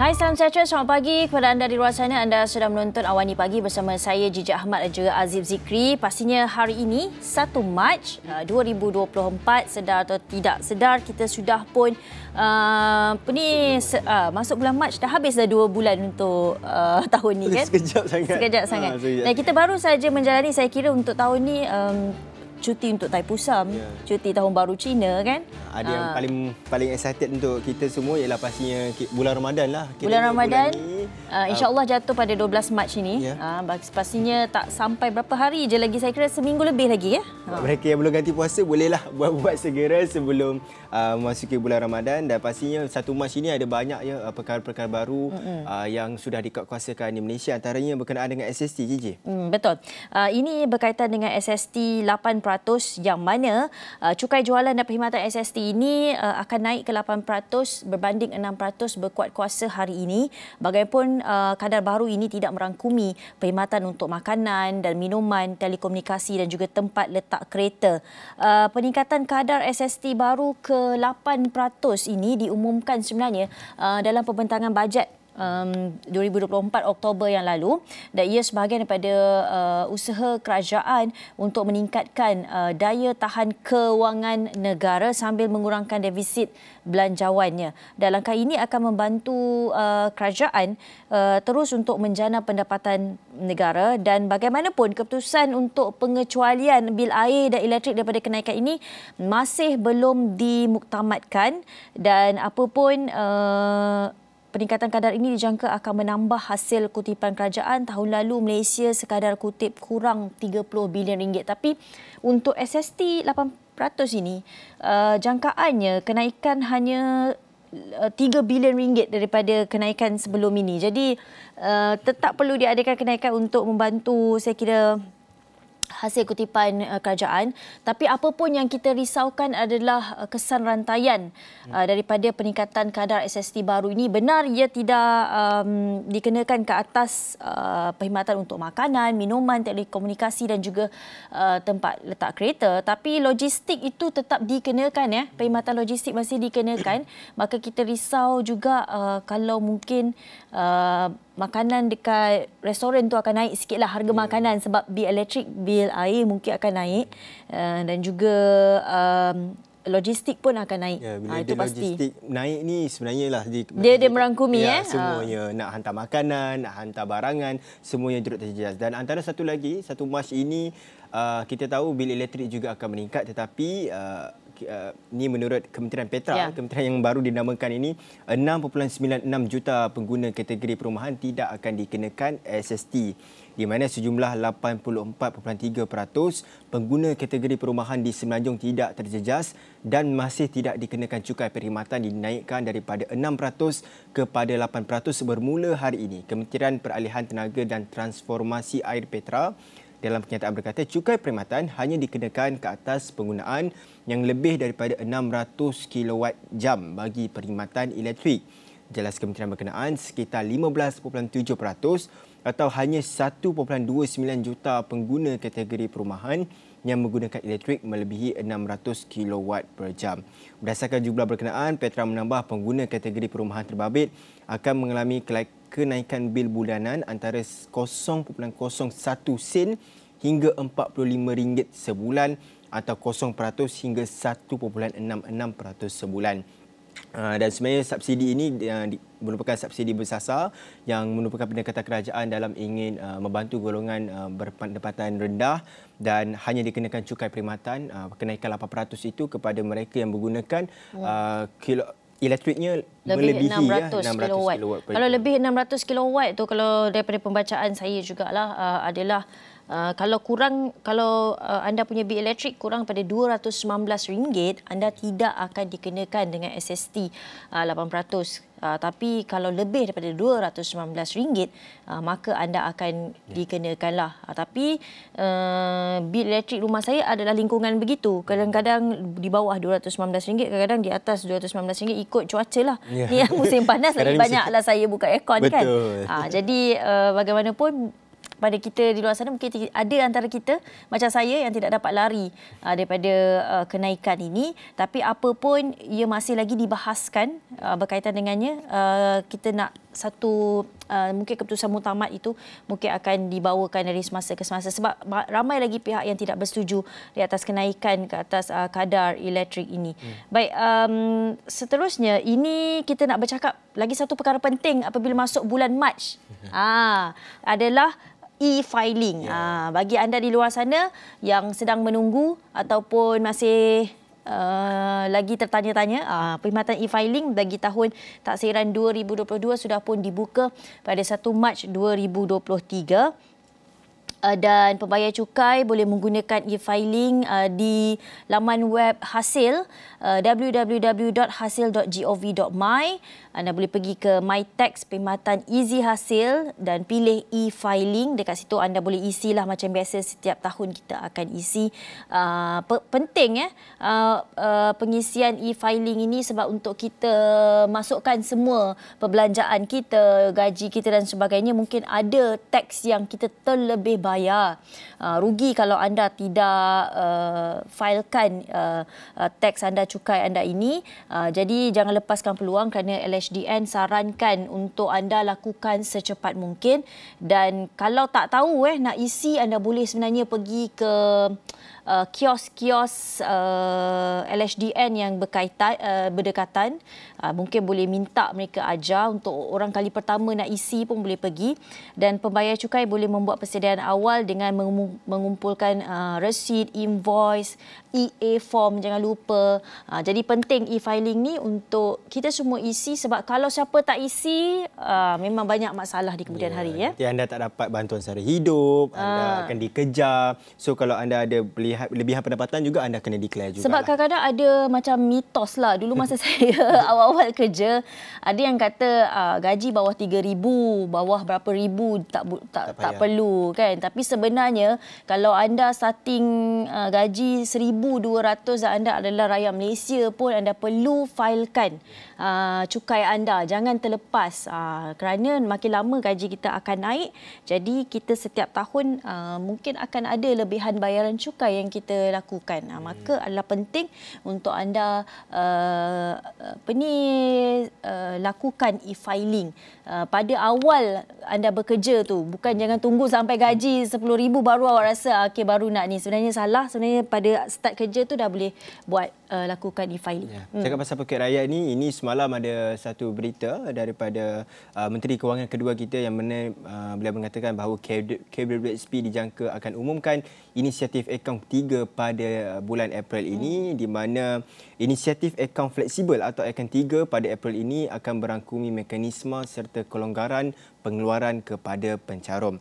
Hai, salam sejahtera. Selamat pagi kepada anda di luar sana. Anda sudah menonton Awani Pagi bersama saya, Geegee Ahmad dan juga Azib Zikri. Pastinya hari ini, 1 Mac 2024, sedar atau tidak sedar, kita sudah pun masuk bulan Mac, dah habis dah 2 bulan untuk tahun ni kan? Sekejap sangat. Sekejap sangat. Dan kita baru saja menjalani, saya kira untuk tahun ni, cuti untuk Thai Pusam, cuti Tahun Baru Cina kan. Ada yang paling excited untuk kita semua ialah pastinya bulan Ramadan lah. Bulan Ramadan, insya-Allah jatuh pada 12 Mac ini. Pastinya tak sampai berapa hari je lagi, saya kira seminggu lebih lagi ya. Mereka yang belum ganti puasa bolehlah buat segera sebelum memasuki bulan Ramadan, dan pastinya 1 Mac ini ada banyak ya perkara-perkara baru yang sudah dikatkuasakan di Malaysia, antaranya berkenaan dengan SST JJ. Betul. Ini berkaitan dengan SST 8%. Yang mana cukai jualan dan perkhidmatan SST ini akan naik ke 8% berbanding 6% berkuat kuasa hari ini. Bagaimanapun kadar baru ini tidak merangkumi perkhidmatan untuk makanan dan minuman, telekomunikasi dan juga tempat letak kereta. Peningkatan kadar SST baru ke 8% ini diumumkan sebenarnya dalam pembentangan bajet 2024 Oktober yang lalu, dan ia sebahagian daripada usaha kerajaan untuk meningkatkan daya tahan kewangan negara sambil mengurangkan defisit belanjawannya. Dan langkah ini akan membantu kerajaan terus untuk menjana pendapatan negara, dan bagaimanapun keputusan untuk pengecualian bil air dan elektrik daripada kenaikan ini masih belum dimuktamadkan, dan apapun peningkatan kadar ini dijangka akan menambah hasil kutipan kerajaan. Tahun lalu Malaysia sekadar kutip kurang RM30 bilion. Tapi untuk SST 8% ini, jangkaannya kenaikan hanya RM3 bilion daripada kenaikan sebelum ini. Jadi tetap perlu diadakan kenaikan untuk membantu, saya kira, hasil kutipan kerajaan. Tapi apa pun yang kita risaukan adalah kesan rantaian daripada peningkatan kadar SST baru ini. Benar ia tidak dikenakan ke atas perkhidmatan untuk makanan, minuman, telekomunikasi dan juga tempat letak kereta, tapi logistik itu tetap dikenakan ya. Perkhidmatan logistik masih dikenakan. Maka kita risau juga kalau mungkin makanan dekat restoran tu akan naik sikitlah harga makanan, sebab bil elektrik, bil air mungkin akan naik, dan juga logistik pun akan naik. Ya, bila itu pasti. Logistik naik ni sebenarnya lah dia merangkumi ya, semuanya nak hantar makanan, nak hantar barangan, semuanya turut terjejas. Dan antara satu lagi, 1 Mac ini kita tahu bil elektrik juga akan meningkat, tetapi ini menurut Kementerian Petra, kementerian yang baru dinamakan ini, 6.96 juta pengguna kategori perumahan tidak akan dikenakan SST, di mana sejumlah 84.3% pengguna kategori perumahan di Semenanjung tidak terjejas dan masih tidak dikenakan cukai perkhidmatan, dinaikkan daripada 6% kepada 8% bermula hari ini. Kementerian Peralihan Tenaga dan Transformasi Air Petra dalam kenyataan berkata cukai perkhidmatan hanya dikenakan ke atas penggunaan yang lebih daripada 600 kWh bagi perkhidmatan elektrik. Jelas kementerian berkenaan, sekitar 15.7% atau hanya 1.29 juta pengguna kategori perumahan yang menggunakan elektrik melebihi 600 kWh. Berdasarkan jumlah berkenaan, Petra menambah pengguna kategori perumahan terbabit akan mengalami kenaikan bil bulanan antara 0.01 sen hingga RM45 sebulan atau 0% hingga 1.66% sebulan. Dan sebenarnya subsidi ini merupakan subsidi bersasar yang merupakan pendekatan kerajaan dalam ingin membantu golongan berpendapatan rendah, dan hanya dikenakan cukai perkhidmatan kenaikan 8% itu kepada mereka yang menggunakan elektriknya lebih 600 kW. Kalau lebih 600 kW tu, kalau daripada pembacaan saya jugalah adalah kalau kurang, kalau anda punya bil elektrik kurang pada RM219, anda tidak akan dikenakan dengan SST 8%. Tapi kalau lebih daripada RM219, maka anda akan dikenakanlah. Tapi bil elektrik rumah saya adalah lingkungan begitu. Kadang-kadang di bawah RM219, kadang-kadang di atas RM219, ikut cuaca lah. Ni musim panas lagi banyaklah saya buka aircon kan. Jadi bagaimanapun pada kita di luar sana, mungkin ada antara kita macam saya yang tidak dapat lari daripada kenaikan ini, tapi apa pun ia masih lagi dibahaskan berkaitan dengannya. Kita nak satu mungkin keputusan muktamad itu mungkin akan dibawakan dari semasa ke semasa, sebab ramai lagi pihak yang tidak bersetuju di atas kenaikan ke atas kadar elektrik ini. Baik, seterusnya ini kita nak bercakap lagi satu perkara penting apabila masuk bulan Mac adalah e-filing. Bagi anda di luar sana yang sedang menunggu ataupun masih lagi tertanya-tanya, perkhidmatan e-filing bagi tahun taksiran 2022 sudah pun dibuka pada 1 Mac 2023. Dan pembayar cukai boleh menggunakan e-filing di laman web hasil www.hasil.gov.my. Anda boleh pergi ke MyTax, perkhidmatan Easy Hasil, dan pilih e-filing. Dekat situ anda boleh isilah macam biasa setiap tahun kita akan isi. Penting pengisian e-filing ini sebab untuk kita masukkan semua perbelanjaan kita, gaji kita dan sebagainya. Mungkin ada teks yang kita terlebih banyak bayar. Rugi kalau anda tidak filekan teks anda, cukai anda ini. Jadi jangan lepaskan peluang kerana LHDN sarankan untuk anda lakukan secepat mungkin. Dan kalau tak tahu nak isi, anda boleh sebenarnya pergi ke kios-kios LHDN yang berkaitan, berdekatan. Mungkin boleh minta mereka ajar untuk orang kali pertama nak isi pun boleh pergi. Dan pembayar cukai boleh membuat persediaan awal dengan mengumpulkan resit, invoice, EA form, jangan lupa. Jadi penting e-filing ni untuk kita semua isi, sebab kalau siapa tak isi memang banyak masalah di kemudian hari. Anda tak dapat bantuan sara hidup, anda akan dikejar. So kalau anda ada lebihan pendapatan juga, anda kena declare juga. Sebab kadang-kadang ada macam mitos lah. Dulu masa saya awal-awal kerja, ada yang kata gaji bawah 3,000, bawah berapa ribu tak perlu kan. Tapi sebenarnya kalau anda starting gaji 1,200 dan anda adalah rakyat Malaysia pun, anda perlu filekan cukai anda. Jangan terlepas kerana makin lama gaji kita akan naik. Jadi kita setiap tahun mungkin akan ada lebihan bayaran cukai yang kita lakukan. Maka adalah penting untuk anda lakukan e-filing pada awal anda bekerja tu. Bukan jangan tunggu sampai gaji 10,000 baru awak rasa okey baru nak ni. Sebenarnya salah. Sebenarnya pada start kerja tu dah boleh buat lakukan e-filing. Cakap pasal paket rakyat ni, ini semalam ada satu berita daripada Menteri Kewangan kedua kita yang mana beliau mengatakan bahawa KWSP dijangka akan umumkan inisiatif akaun ketiga pada bulan April ini, di mana inisiatif akaun fleksibel atau akaun tiga pada April ini akan merangkumi mekanisme serta kelonggaran pengeluaran kepada pencarum.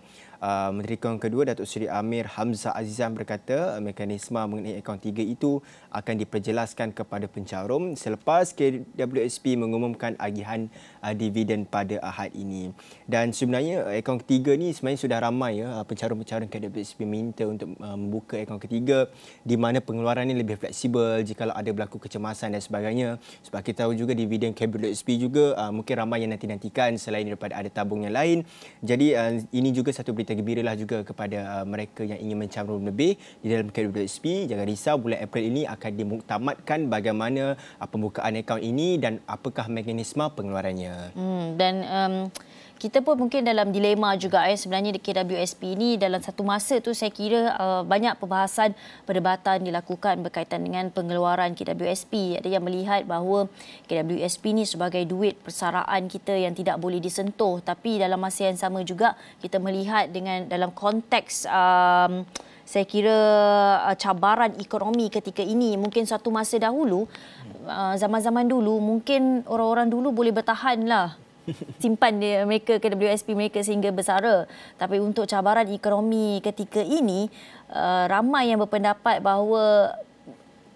Menteri Kewangan kedua Datuk Seri Amir Hamzah Azizan berkata mekanisme mengenai akaun tiga itu akan diperjelaskan kepada pencarum selepas KWSP mengumumkan agihan dividen pada Ahad ini. Dan sebenarnya akaun ketiga ni sebenarnya sudah ramai pencarum-pencarum KWSP minta untuk membuka akaun ketiga, di mana pengeluaran ini lebih fleksibel jikalau ada berlaku kecemasan dan sebagainya. Sebab kita tahu juga dividen KWSP juga mungkin ramai yang nanti-nantikan selain daripada ada tabung yang lain. Jadi ini juga satu berita gembiralah juga kepada mereka yang ingin mencarum lebih di dalam KWSP. Jangan risau, bulan April ini akan dimuktamadkan bagaimana pembukaan akaun ini dan apakah mekanisme pengeluarannya. Dan kita pun mungkin dalam dilema juga sebenarnya di KWSP ini. Dalam satu masa tu saya kira banyak perbahasan perdebatan dilakukan berkaitan dengan pengeluaran KWSP. Ada yang melihat bahawa KWSP ini sebagai duit persaraan kita yang tidak boleh disentuh, tapi dalam masa yang sama juga kita melihat dengan dalam konteks saya kira cabaran ekonomi ketika ini. Mungkin satu masa dahulu, zaman-zaman dulu mungkin orang-orang dulu boleh bertahanlah simpan mereka KWSP mereka sehingga bersara. Tapi untuk cabaran ekonomi ketika ini, ramai yang berpendapat bahawa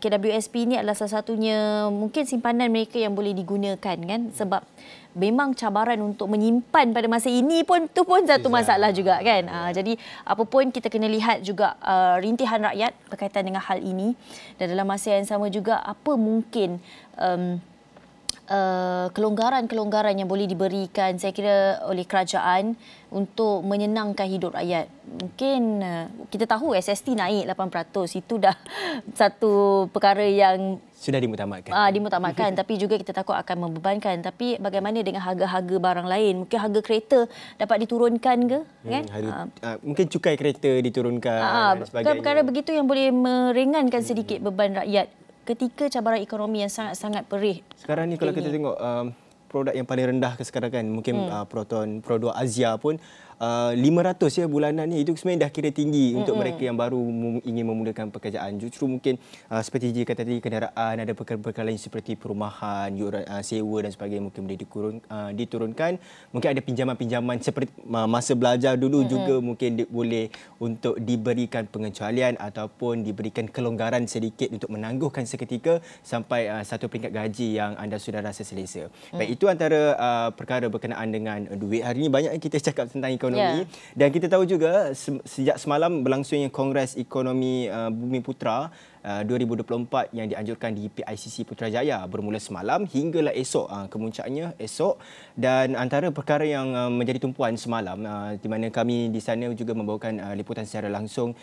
KWSP ini adalah salah satunya mungkin simpanan mereka yang boleh digunakan kan, sebab memang cabaran untuk menyimpan pada masa ini pun tu pun satu masalah juga kan. Jadi apa pun kita kena lihat juga rintihan rakyat berkaitan dengan hal ini, dan dalam masa yang sama juga apa mungkin kelonggaran-kelonggaran yang boleh diberikan, saya kira, oleh kerajaan untuk menyenangkan hidup rakyat. Mungkin kita tahu SST naik 8%. Itu dah satu perkara yang sudah dimutamatkan. Dimutamatkan tapi juga kita takut akan membebankan. Tapi bagaimana dengan harga-harga barang lain? Mungkin harga kereta dapat diturunkan ke, kan? Mungkin cukai kereta diturunkan dan sebagainya. Perkara begitu yang boleh meringankan sedikit beban rakyat ketika cabaran ekonomi yang sangat-sangat perih. Sekarang ni kalau kita tengok produk yang paling rendah sekarang kan, mungkin Proton, Produk Azia pun 500 ya bulanan ni, itu sebenarnya dah kira tinggi untuk mereka yang baru ingin memulakan pekerjaan. Justru mungkin seperti je kata tadi, kenderaan, ada perkara-perkara lain seperti perumahan, yuran, sewa dan sebagainya mungkin boleh diturunkan. Mungkin ada pinjaman-pinjaman seperti masa belajar dulu juga mungkin boleh untuk diberikan pengecualian ataupun diberikan kelonggaran sedikit untuk menangguhkan seketika sampai satu peringkat gaji yang anda sudah rasa selesa. Baik, itu antara perkara berkenaan dengan duit. Hari ini banyak kita cakap tentang ekonomi. Dan kita tahu juga sejak semalam berlangsungnya Kongres Ekonomi Bumi Putera 2024 yang dianjurkan di PICC Putrajaya bermula semalam hinggalah esok, kemuncaknya esok. Dan antara perkara yang menjadi tumpuan semalam di mana kami di sana juga membawakan liputan secara langsung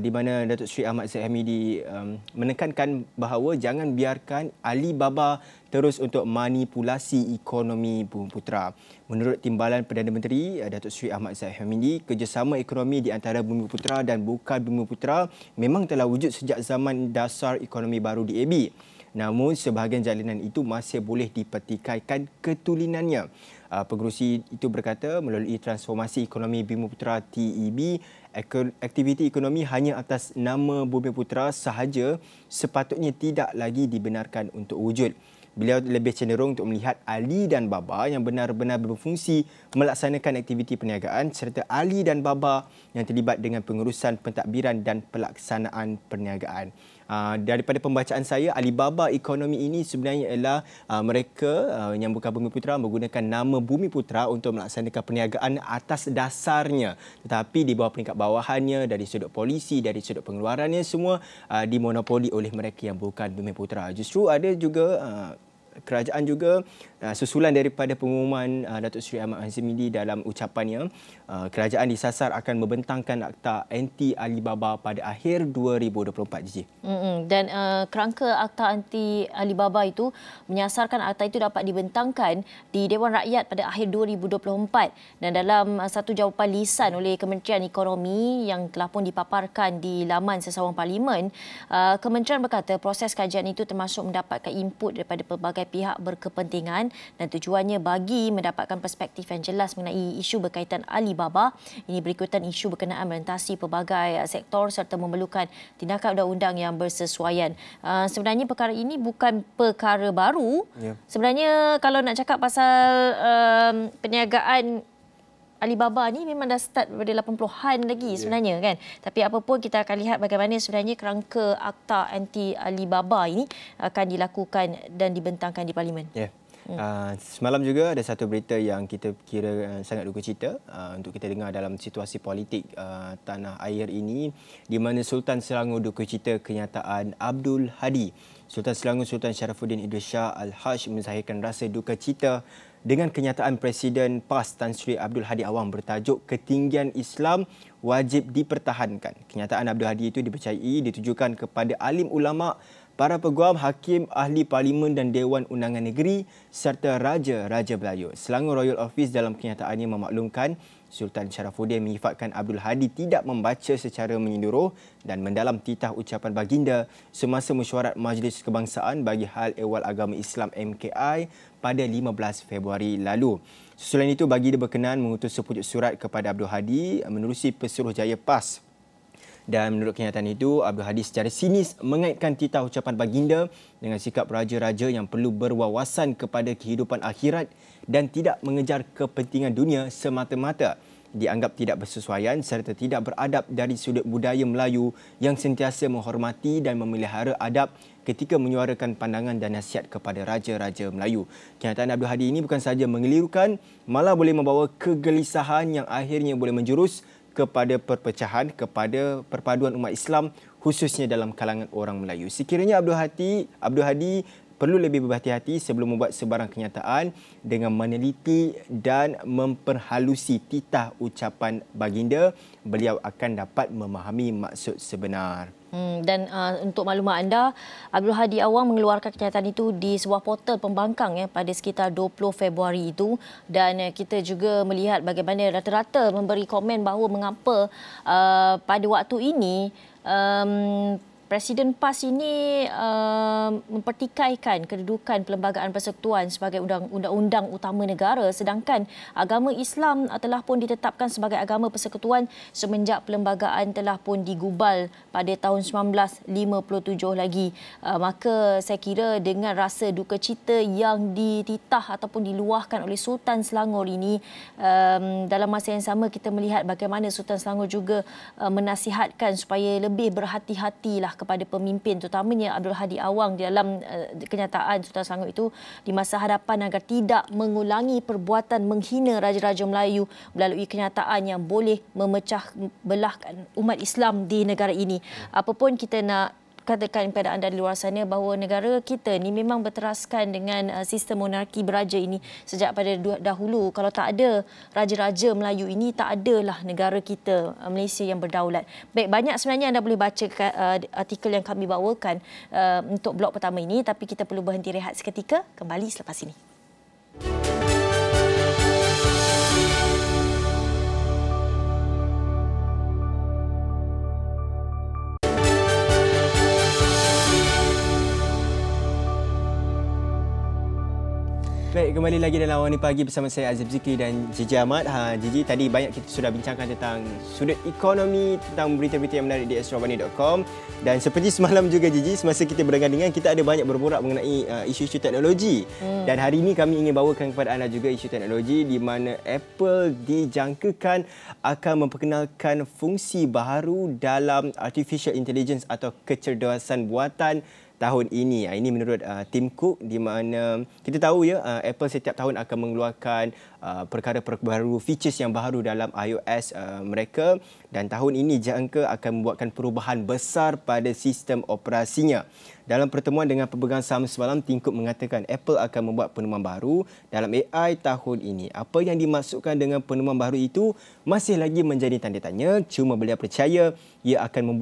di mana Datuk Sri Ahmad Zahid Hamidi menekankan bahawa jangan biarkan Alibaba terus untuk manipulasi ekonomi Bumi Putera. Menurut Timbalan Perdana Menteri Datuk Sri Ahmad Zahid Hamidi, kerjasama ekonomi di antara Bumi Putera dan bukan Bumi Putera memang telah wujud sejak zaman dasar ekonomi baru di AB. Namun sebahagian jalinan itu masih boleh dipertikaikan ketulinannya. Pengerusi itu berkata melalui transformasi ekonomi Bumi Putera TEB, aktiviti ekonomi hanya atas nama Bumi Putera sahaja sepatutnya tidak lagi dibenarkan untuk wujud. Beliau lebih cenderung untuk melihat Ali dan Baba yang benar-benar berfungsi melaksanakan aktiviti perniagaan serta Ali dan Baba yang terlibat dengan pengurusan pentadbiran dan pelaksanaan perniagaan. Daripada pembacaan saya, Alibaba ekonomi ini sebenarnya ialah mereka yang bukan Bumi Putera menggunakan nama Bumi Putera untuk melaksanakan perniagaan atas dasarnya, tetapi di bawah peringkat bawahannya, dari sudut polisi, dari sudut pengeluarannya, semua dimonopoli oleh mereka yang bukan Bumi Putera. Justru ada juga kerajaan juga susulan daripada pengumuman Datuk Seri Ahmad Hamidi dalam ucapannya, kerajaan disasar akan membentangkan Akta Anti Alibaba pada akhir 2024. Dan kerangka Akta Anti Alibaba itu menyasarkan akta itu dapat dibentangkan di Dewan Rakyat pada akhir 2024 dan dalam satu jawapan lisan oleh Kementerian Ekonomi yang telah pun dipaparkan di laman sesawan Parlimen, Kementerian berkata proses kajian itu termasuk mendapatkan input daripada pelbagai pihak berkepentingan dan tujuannya bagi mendapatkan perspektif yang jelas mengenai isu berkaitan Alibaba ini berikutan isu berkenaan merentasi pelbagai sektor serta memerlukan tindakan undang-undang yang bersesuaian. Sebenarnya perkara ini bukan perkara baru. Sebenarnya kalau nak cakap pasal perniagaan Alibaba ni memang dah start pada 80-an lagi sebenarnya, kan. Tapi apa pun kita akan lihat bagaimana sebenarnya kerangka Akta Anti Alibaba ini akan dilakukan dan dibentangkan di Parlimen. Semalam juga ada satu berita yang kita kira sangat duka cita untuk kita dengar dalam situasi politik tanah air ini, di mana Sultan Selangor duka cita kenyataan Abdul Hadi. Sultan Selangor Sultan Syarafuddin Idris Shah Al-Hajj menzahirkan rasa duka cita dengan kenyataan Presiden PAS Tan Sri Abdul Hadi Awang bertajuk Ketinggian Islam Wajib Dipertahankan. Kenyataan Abdul Hadi itu dipercayai ditujukan kepada alim ulama, para peguam, hakim, ahli parlimen dan Dewan Undangan Negeri serta raja-raja Melayu. Selangor Royal Office dalam kenyataannya memaklumkan Sultan Syarafuddin menyifatkan Abdul Hadi tidak membaca secara menyeluruh dan mendalam titah ucapan baginda semasa mesyuarat Majlis Kebangsaan bagi Hal Ehwal Agama Islam MKI pada 15 Februari lalu. Susulan itu baginda berkenan mengutus sepucuk surat kepada Abdul Hadi menerusi Pesuruhjaya PAS. Dan menurut kenyataan itu, Abdul Hadi secara sinis mengaitkan titah ucapan baginda dengan sikap raja-raja yang perlu berwawasan kepada kehidupan akhirat dan tidak mengejar kepentingan dunia semata-mata. Dianggap tidak bersesuaian serta tidak beradab dari sudut budaya Melayu yang sentiasa menghormati dan memelihara adab ketika menyuarakan pandangan dan nasihat kepada raja-raja Melayu. Kenyataan Abdul Hadi ini bukan sahaja mengelirukan, malah boleh membawa kegelisahan yang akhirnya boleh menjurus kepada perpecahan, kepada perpaduan umat Islam khususnya dalam kalangan orang Melayu. Sekiranya Abdul Hadi perlu lebih berhati-hati sebelum membuat sebarang kenyataan dengan meneliti dan memperhalusi titah ucapan baginda. Beliau akan dapat memahami maksud sebenar. Dan untuk maklumat anda, Abdul Hadi Awang mengeluarkan kenyataan itu di sebuah portal pembangkang pada sekitar 20 Februari itu, dan kita juga melihat bagaimana rata-rata memberi komen bahawa mengapa pada waktu ini Presiden PAS ini mempertikaikan kedudukan Perlembagaan Persekutuan sebagai undang-undang utama negara, sedangkan agama Islam telah pun ditetapkan sebagai agama persekutuan semenjak perlembagaan telah pun digubal pada tahun 1957 lagi. Maka saya kira dengan rasa duka cita yang dititah ataupun diluahkan oleh Sultan Selangor ini, dalam masa yang sama kita melihat bagaimana Sultan Selangor juga menasihatkan supaya lebih berhati-hati lah kepada pemimpin, terutamanya Abdul Hadi Awang, dalam kenyataan Sultan Selangor itu di masa hadapan agar tidak mengulangi perbuatan menghina Raja-Raja Melayu melalui kenyataan yang boleh memecah belahkan umat Islam di negara ini. Apapun kita nak katakan kepada anda di luar sana bahawa negara kita ni memang berteraskan dengan sistem monarki beraja ini sejak pada dahulu. Kalau tak ada raja-raja Melayu ini, tak adalah negara kita Malaysia yang berdaulat. Baik, banyak sebenarnya anda boleh baca artikel yang kami bawakan untuk blog pertama ini, tapi kita perlu berhenti rehat seketika, kembali selepas ini. Baik, kembali lagi dalam Awani Pagi bersama saya Azib Zikry dan Geegee Ahmad. Geegee, tadi banyak kita sudah bincangkan tentang sudut ekonomi, tentang berita-berita yang menarik di astrawani.com, dan seperti semalam juga Geegee, semasa kita bergandingan kita ada banyak berborak mengenai isu-isu teknologi. Dan hari ini kami ingin bawakan kepada anda juga isu teknologi di mana Apple dijangkakan akan memperkenalkan fungsi baharu dalam artificial intelligence atau kecerdasan buatan tahun ini. Ini menurut Tim Cook, di mana kita tahu ya Apple setiap tahun akan mengeluarkan perkara-perkara baru, features yang baru dalam iOS mereka, dan tahun ini jangka akan membuatkan perubahan besar pada sistem operasinya. Dalam pertemuan dengan pemegang saham semalam, Tim Cook mengatakan Apple akan membuat penemuan baru dalam AI tahun ini. Apa yang dimaksudkan dengan penemuan baru itu masih lagi menjadi tanda tanya, cuma beliau percaya ia akan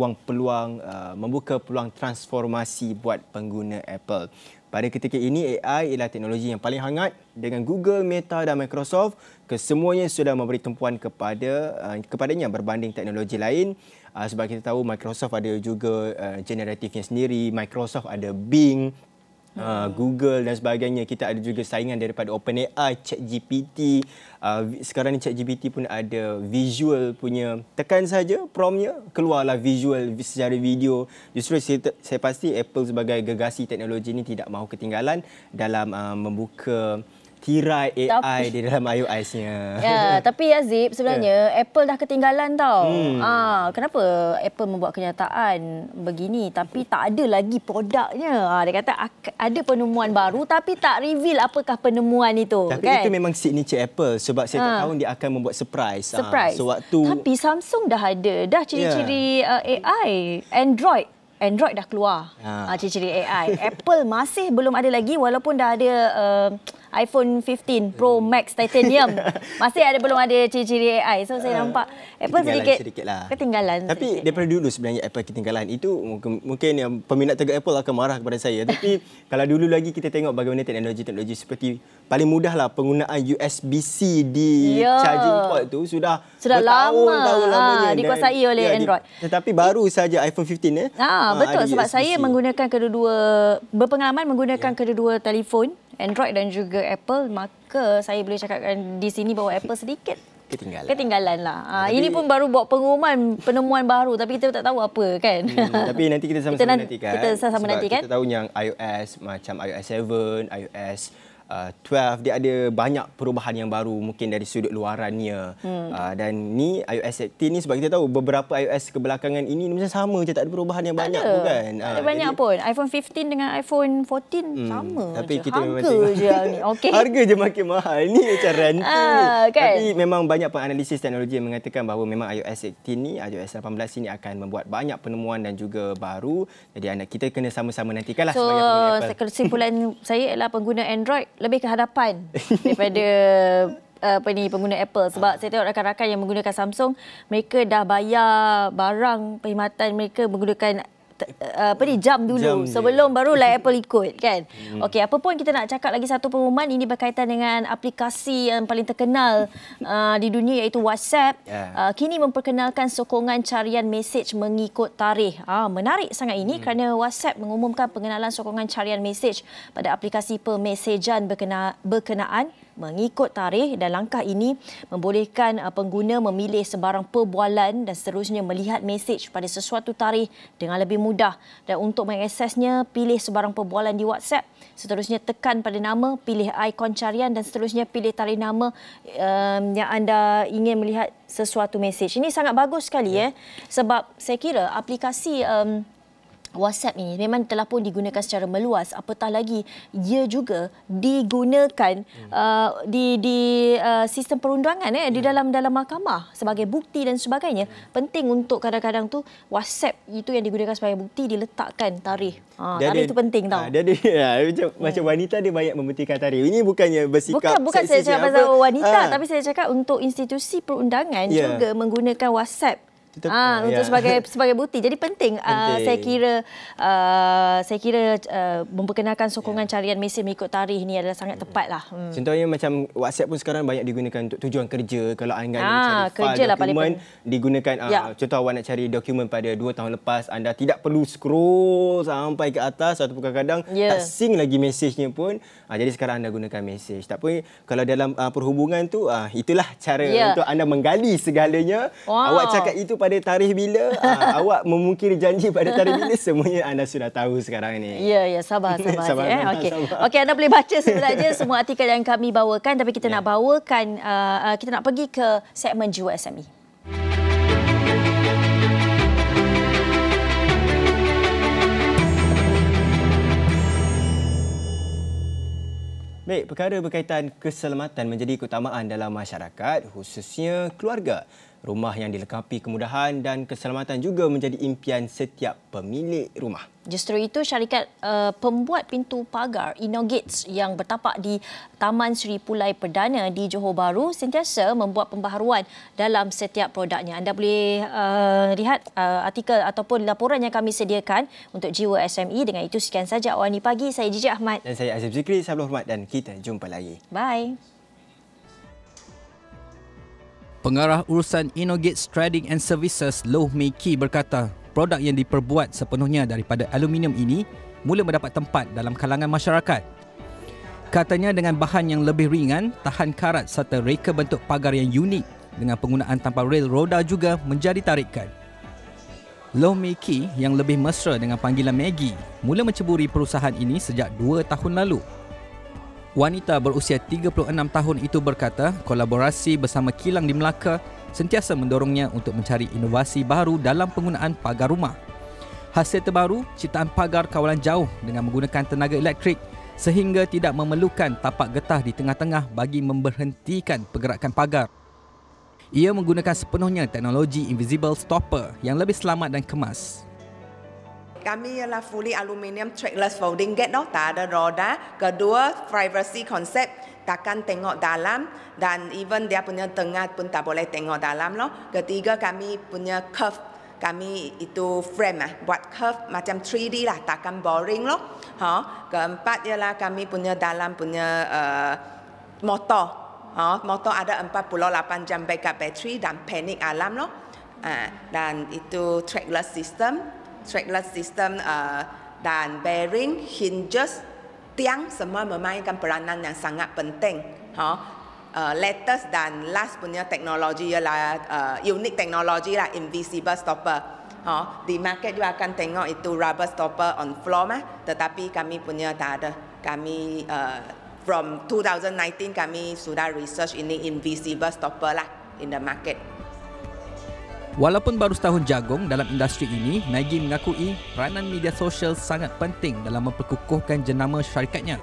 membuka peluang transformasi buat pengguna Apple. Pada ketika ini, AI ialah teknologi yang paling hangat dengan Google, Meta dan Microsoft. Kesemuanya sudah memberi tumpuan kepadanya berbanding teknologi lain. Sebab kita tahu Microsoft ada juga generatifnya sendiri, Microsoft ada Bing, Google dan sebagainya. Kita ada juga saingan daripada OpenAI, ChatGPT. Sekarang ni ChatGPT pun ada visual punya. Tekan saja promptnya, keluarlah visual secara video. Justru saya pasti Apple sebagai gegasi teknologi ini tidak mahu ketinggalan dalam membuka tirai AI di dalam iOS-nya. Ya, tapi Azib, sebenarnya Apple dah ketinggalan tau. Kenapa Apple membuat kenyataan begini tapi tak ada lagi produknya? Dia kata ada penemuan baru tapi tak reveal apakah penemuan itu. Tapi kan? Itu memang signature Apple, sebab saya tak tahu dia akan membuat surprise. Sewaktu tapi Samsung dah ada, dah ciri-ciri AI, Android dah keluar ciri-ciri AI. Apple masih belum ada lagi, walaupun dah ada iPhone 15 Pro Max Titanium. Masih belum ada ciri-ciri AI. So saya nampak Apple sedikit ketinggalan. Tapi daripada dulu sebenarnya Apple ketinggalan. Itu mungkin peminat tegak Apple akan marah kepada saya. Tapi kalau dulu lagi kita tengok bagaimana teknologi-teknologi seperti paling mudahlah penggunaan USB-C di charging port tu sudah bertahun-tahun lamanya dikuasai oleh Android. Tetapi baru saja iPhone 15 betul, sebab USB-C. Saya menggunakan berpengalaman menggunakan kedua-dua telefon, Android dan juga Apple, maka saya boleh cakapkan di sini bahawa Apple sedikit ketinggalan lah. Ini pun baru buat pengumuman penemuan baru tapi kita tak tahu apa kan. Tapi nanti kita sama-sama nantikan. Kita tahu yang iOS macam iOS 7, iOS 12, dia ada banyak perubahan yang baru mungkin dari sudut luarannya. Dan ni iOS 18 ni sebab kita tahu beberapa iOS kebelakangan ini macam sama je, tak ada perubahan yang tak banyak ada. Bukan? Tak ada banyak pun. iPhone 15 dengan iPhone 14 sama. Tapi kita harga je ni. Okey. Harga je makin mahal ni macam rantai. Kan? Tapi memang banyak penganalisis teknologi yang mengatakan bahawa memang iOS 18 ni, iOS 18 ini akan membuat banyak penemuan dan juga baru. Jadi anak kita kena sama-sama nantikanlah sebagai pengguna Apple. So kesimpulan saya ialah pengguna Android lebih ke hadapan daripada pengguna Apple, sebab saya tengok rakan-rakan yang menggunakan Samsung, mereka dah bayar barang perkhidmatan mereka menggunakan jam dulu sebelum barulah Apple ikut, kan. Okey, apa pun kita nak cakap lagi satu pengumuman ini berkaitan dengan aplikasi yang paling terkenal di dunia iaitu WhatsApp. Kini memperkenalkan sokongan carian mesej mengikut tarikh. Menarik sangat ini kerana WhatsApp mengumumkan pengenalan sokongan carian mesej pada aplikasi pemesejan berkenaan mengikut tarikh, dan langkah ini membolehkan pengguna memilih sebarang perbualan dan seterusnya melihat mesej pada sesuatu tarikh dengan lebih mudah. Dan untuk mengaksesnya, pilih sebarang perbualan di WhatsApp, seterusnya tekan pada nama, pilih ikon carian dan seterusnya pilih tarikh nama yang anda ingin melihat sesuatu mesej. Ini sangat bagus sekali sebab saya kira aplikasi WhatsApp ini memang telah pun digunakan secara meluas, apatah lagi ia juga digunakan di sistem perundangan di dalam mahkamah sebagai bukti dan sebagainya. Penting untuk kadang-kadang tu WhatsApp itu yang digunakan sebagai bukti diletakkan tarikh. Tarikh itu penting tau. Macam wanita dia banyak mementingkan tarikh. Ini bukannya bersikap bukan saya cakap pasal wanita, tapi saya cakap untuk institusi perundangan juga menggunakan WhatsApp untuk sebagai bukti. Jadi penting. Saya kira memperkenalkan sokongan carian mesej mengikut tarikh ini adalah sangat tepatlah. Contohnya macam WhatsApp pun sekarang banyak digunakan untuk tujuan kerja. Kalau anda nak cari file dokumen digunakan contoh awak nak cari dokumen pada 2 tahun lepas, anda tidak perlu scroll sampai ke atas ataupun kadang-kadang tak sync lagi mesejnya pun. Jadi sekarang anda gunakan mesej. Tak apa, kalau dalam perhubungan tu itulah cara untuk anda menggali segalanya. Awak cakap itu pada tarikh bila, awak memungkiri janji pada tarikh bila, semuanya anda sudah tahu sekarang ini. Ya, sabar. Okey, anda boleh baca sebenarnya semua artikel yang kami bawakan, tapi kita nak bawakan, kita nak pergi ke segmen Jiwa SME. Baik, perkara berkaitan keselamatan menjadi keutamaan dalam masyarakat, khususnya keluarga. Rumah yang dilengkapi kemudahan dan keselamatan juga menjadi impian setiap pemilik rumah. Justru itu, syarikat pembuat pintu pagar Innogates yang bertapak di Taman Seri Pulai Perdana di Johor Bahru sentiasa membuat pembaharuan dalam setiap produknya. Anda boleh lihat artikel ataupun laporan yang kami sediakan untuk Jiwa SME. Dengan itu, sekian saja Awani Pagi. Saya Geegee Ahmad. Dan saya Azib Zikri. Saya Abdul Hadi dan kita jumpa lagi. Bye. Pengarah urusan Innogates Trading and Services Low Meiki berkata, produk yang diperbuat sepenuhnya daripada aluminium ini mula mendapat tempat dalam kalangan masyarakat. Katanya dengan bahan yang lebih ringan, tahan karat serta reka bentuk pagar yang unik dengan penggunaan tanpa rel roda juga menjadi tarikan. Low Meiki yang lebih mesra dengan panggilan Maggie mula menceburi perusahaan ini sejak 2 tahun lalu. Wanita berusia 36 tahun itu berkata kolaborasi bersama kilang di Melaka sentiasa mendorongnya untuk mencari inovasi baru dalam penggunaan pagar rumah. Hasil terbaru, ciptaan pagar kawalan jauh dengan menggunakan tenaga elektrik sehingga tidak memerlukan tapak getah di tengah-tengah bagi memberhentikan pergerakan pagar. Ia menggunakan sepenuhnya teknologi invisible stopper yang lebih selamat dan kemas. Kami ialah fully aluminium trackless folding gate, tak ada roda. Kedua, privacy konsep, takkan tengok dalam dan even dia punya tengah pun tak boleh tengok dalam. Ketiga, kami punya curve, kami itu frame buat curve macam 3D lah, takkan boring. Keempat ialah kami punya dalam punya motor. Motor ada 48 jam backup bateri dan panic alarm. Dan itu trackless system dan bearing, hinges, tiang semua memainkan peranan yang sangat penting. Latest dan last punya teknologi ialah unique teknologi lah, invisible stopper. Di market juga akan tengok itu rubber stopper on floor, tetapi kami punya tak ada. Kami From 2019 kami sudah research ini invisible stopper lah in the market. Walaupun baru setahun jagung dalam industri ini, Maggie mengakui peranan media sosial sangat penting dalam memperkukuhkan jenama syarikatnya.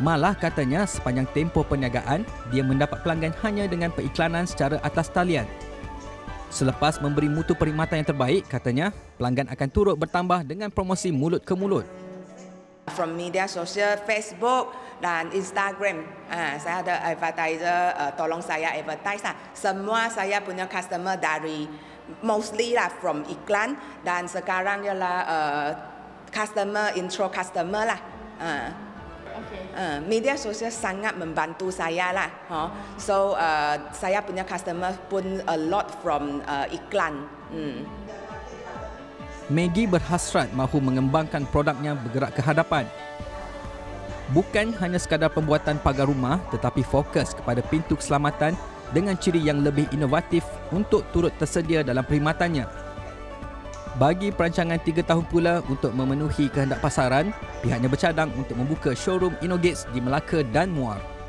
Malah katanya sepanjang tempoh perniagaan, dia mendapat pelanggan hanya dengan periklanan secara atas talian. Selepas memberi mutu perkhidmatan yang terbaik, katanya pelanggan akan turut bertambah dengan promosi mulut ke mulut. From media sosial, Facebook dan Instagram, saya ada advertiser tolong saya advertise lah. Semua saya punya customer dari mostly lah from iklan dan sekarang ialah customer intro customer lah. Media sosial sangat membantu saya lah. So saya punya customer pun a lot from iklan. Maggie berhasrat mahu mengembangkan produknya bergerak ke hadapan. Bukan hanya sekadar pembuatan pagar rumah tetapi fokus kepada pintu keselamatan dengan ciri yang lebih inovatif untuk turut tersedia dalam perkhidmatannya. Bagi perancangan 3 tahun pula untuk memenuhi kehendak pasaran, pihaknya bercadang untuk membuka showroom Innogates di Melaka dan Muar.